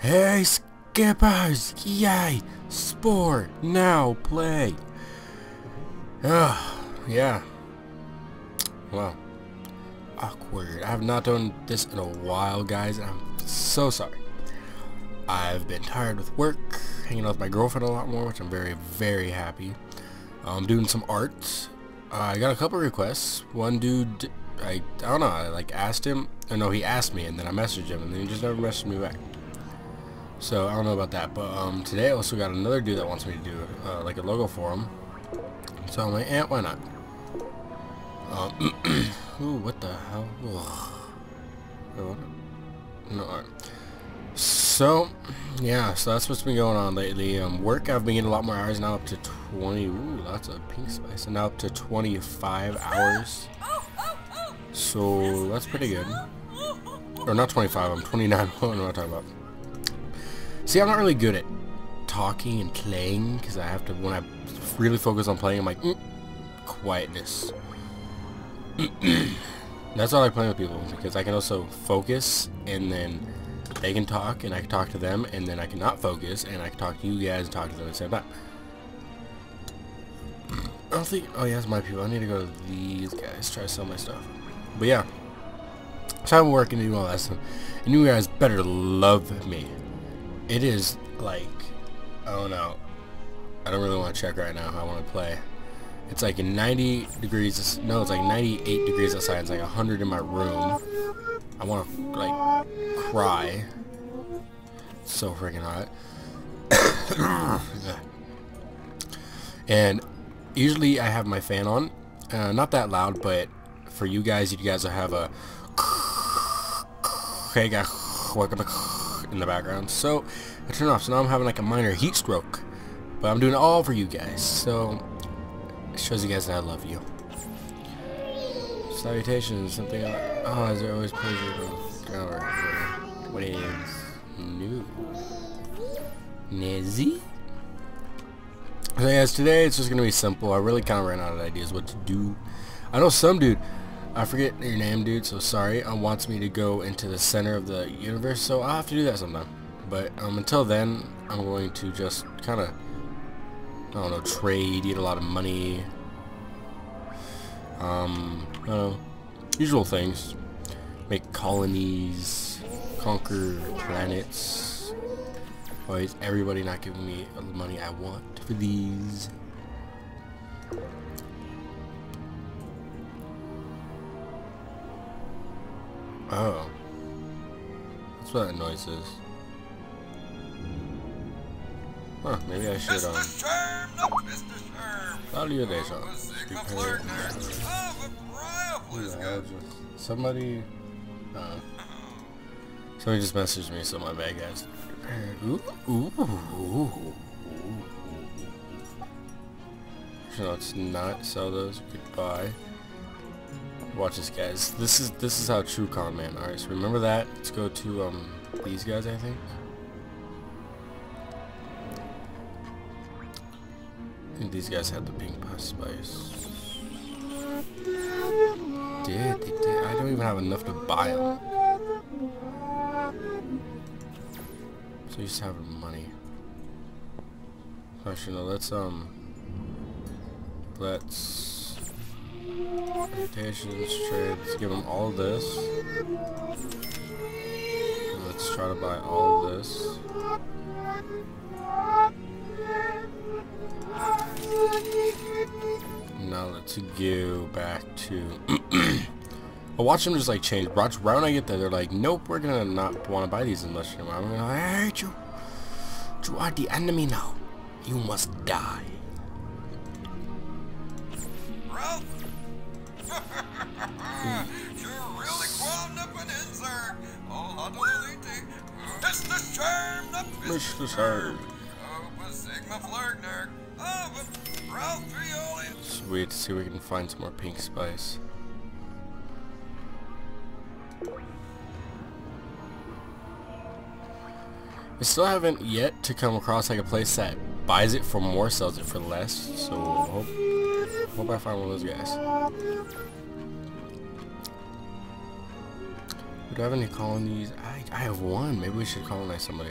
Hey skippers! Yay! Spore! Now play! Yeah. Well, awkward. I have not done this in a while, guys. I'm so sorry. I've been tired with work, hanging out with my girlfriend a lot more, which I'm very, very happy. I'm doing some art. I got a couple requests. One dude, I don't know, I like asked him, or no, he asked me, and then I messaged him, and then he just never messaged me back. So I don't know about that, but today I also got another dude that wants me to do like a logo for him. So I'm like, eh, why not? Ooh, what the hell? Ugh. No, all right. So, yeah, so that's what's been going on lately. Work, I've been getting a lot more hours now, up to 20, ooh, lots of pink spice, and now up to 25 hours. So that's pretty good. Or not 25, I'm 29, I don't know what I'm talking about. See, I'm not really good at talking and playing, because I have to, when I really focus on playing, I'm like, quietness. That's all I play with people, because I can also focus, and then they can talk, and I can talk to them, and then I can not focus, and I can talk to you guys and talk to them at the same time. I don't think, oh yeah, that's my people. I need to go to these guys, try to sell my stuff. But yeah, so I'm working and doing all that stuff, and you guys better love me. It is like, I don't know, I don't really want to check right now how I want to play. It's like 90 degrees, no, it's like 98 degrees outside, it's like 100 in my room. I want to, like, cry. It's so freaking hot. And usually I have my fan on, not that loud, but for you guys will have a hey guys, welcome in the background. So I turn it off, so now I'm having like a minor heat stroke, but I'm doing it all for you guys, so it shows you guys that I love you. Salutations, something like, oh, is there always pleasure or what is new? Nizzy? So guys, today it's just gonna be simple. I really kinda ran out of ideas what to do. I know some dude, I forget your name, dude, so sorry, wants me to go into the center of the universe, so I'll have to do that sometime. But until then, I'm going to just kinda, I don't know, trade, get a lot of money, I don't know, usual things, make colonies, conquer planets. Why is everybody not giving me the money I want for these? Oh, that's what that noise is. Huh, maybe I should, somebody just messaged me, so my bad, guys. So no, it's not, sell those, goodbye. Watch this, guys. This is how true con man. Alright, so remember that. Let's go to these guys, I think. These guys had the pink spice. Did. I don't even have enough to buy them. So you just have money. Actually, no, let's rotations, trades, give them all this. Let's try to buy all this. Now let's go back to I'll watch them just like change. Right when I get there, they're like, nope, we're gonna not want to buy these unless you're mine. I'm gonna, I hate you. You are the enemy now. You must die. Ralph. You're really wound up an insert. Oh, Mr. Sherm, Mr. Sherm. Sweet, to see if we can find some more pink spice. I still haven't yet to come across like a place that buys it for more, sells it for less, so hope I find one of those guys. Do I have any colonies? I have one. Maybe we should colonize somebody.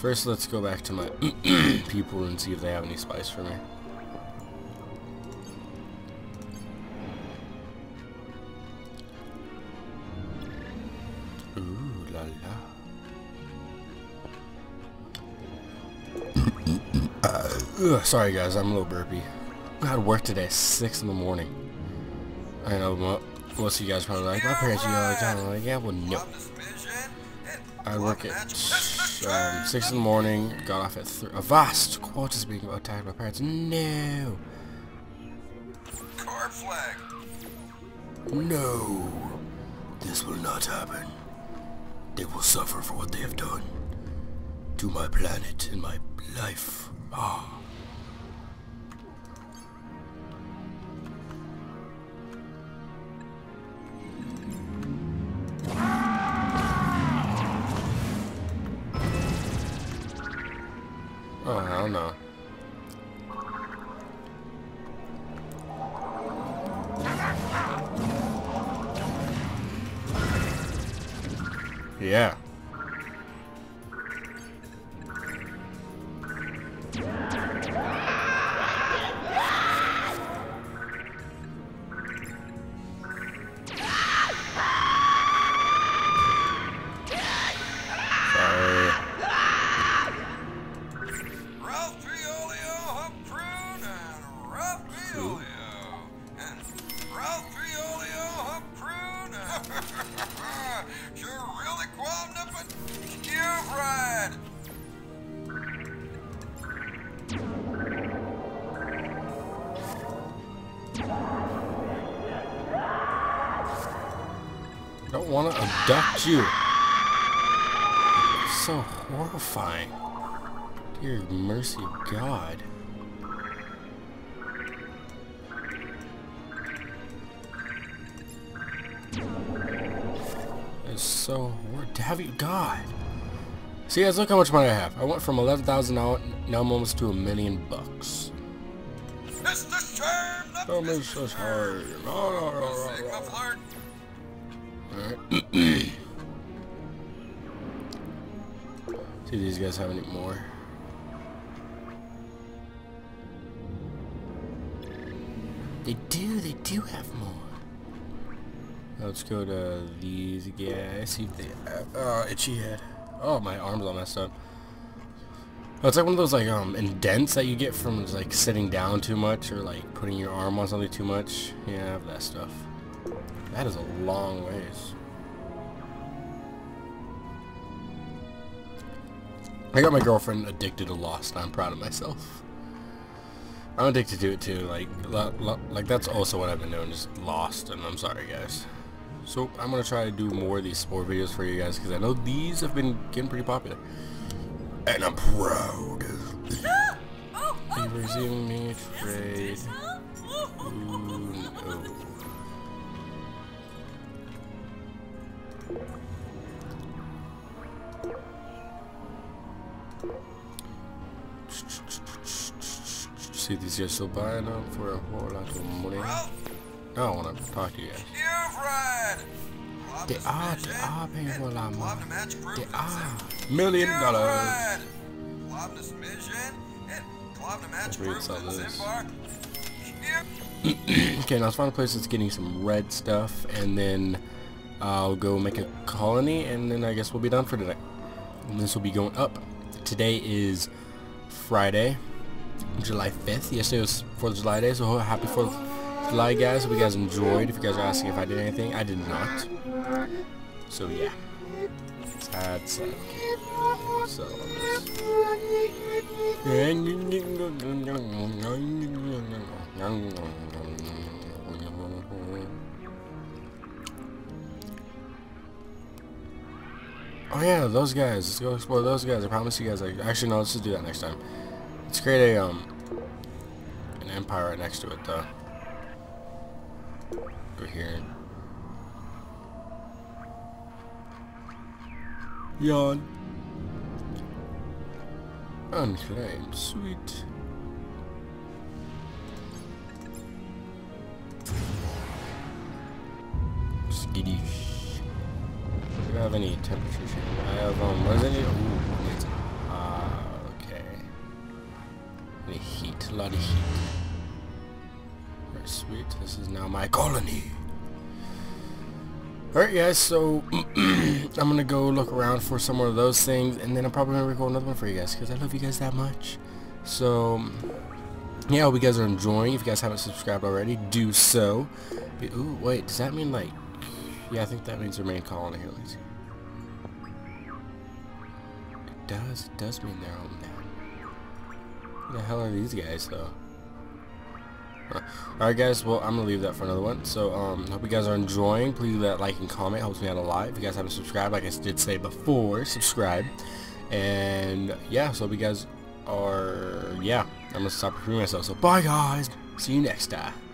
First, let's go back to my people and see if they have any spice for me. Ooh la la. Sorry guys, I'm a little burpy. I had work today at 6 in the morning. I know, most of you guys are probably like, my parents eat all the time. I'm like, yeah, well, no. I work at 6 in the morning, got off at 3. A vast quote is being attacked by parents. No. Card flag. No. This will not happen. They will suffer for what they have done to my planet and my life. Ah. Oh, hell no. Yeah. Don't want to abduct you. It's so horrifying. Dear mercy God. It's so horrid. Have you God? See guys, look how much money I have. I went from 11,000 out, now I'm almost to $1,000,000. Mr. Sherm, not Mr. Sherm. Oh, Sigma flirt. See if these guys have any more. They do have more. Let's go to these guys, see if they have, itchy head. Oh, my arm's all messed up. Oh, it's like one of those like indents that you get from like sitting down too much or like putting your arm on something too much. Yeah, I have that stuff. That is a long ways. I got my girlfriend addicted to Lost, and I'm proud of myself. I'm addicted to it too. Like that's also what I've been doing, just Lost. And I'm sorry, guys. So I'm gonna try to do more of these Spore videos for you guys because I know these have been getting pretty popular, and I'm proud. You resume me trade. Ooh, no. See if these guys still buying them for a whole lot of money. I don't want to talk to you guys. They are paying for a lot of money. They are $1,000,000. Let's read some of this. Okay, now let's find a place that's getting some red stuff, and then I'll go make a colony, and then I guess we'll be done for today. And this will be going up. Today is Friday, July 5th. Yesterday was 4th of July day, so happy 4th of July, guys. Hope you guys enjoyed. If you guys are asking if I did anything, I did not. So, yeah. That's it. So, oh yeah, those guys. Let's go explore those guys. I promise you guys. Like, actually, no. Let's just do that next time. Let's create a an empire right next to it, though. Over here. Yawn. Unclaimed. Sweet. Skittish. don't have any temperature change. I have, what is it? Ooh, it's, okay. Any heat, a lot of heat. Alright, sweet. This is now my colony. Alright, guys, so I'm gonna go look around for some more of those things, and then I'm probably gonna record another one for you guys, because I love you guys that much. So, yeah, I hope you guys are enjoying. If you guys haven't subscribed already, do so. But, ooh, wait, does that mean, like, yeah, I think that means remain colony here. Let's see. It does mean they're home now. Who the hell are these guys, though? Huh. Alright, guys, well, I'm gonna leave that for another one. So, hope you guys are enjoying. Please leave that like and comment. Helps me out a lot. If you guys haven't subscribed, like I did say before, subscribe. And, yeah, so hope you guys are, yeah, I'm gonna stop recruiting myself. So, bye, guys. See you next time.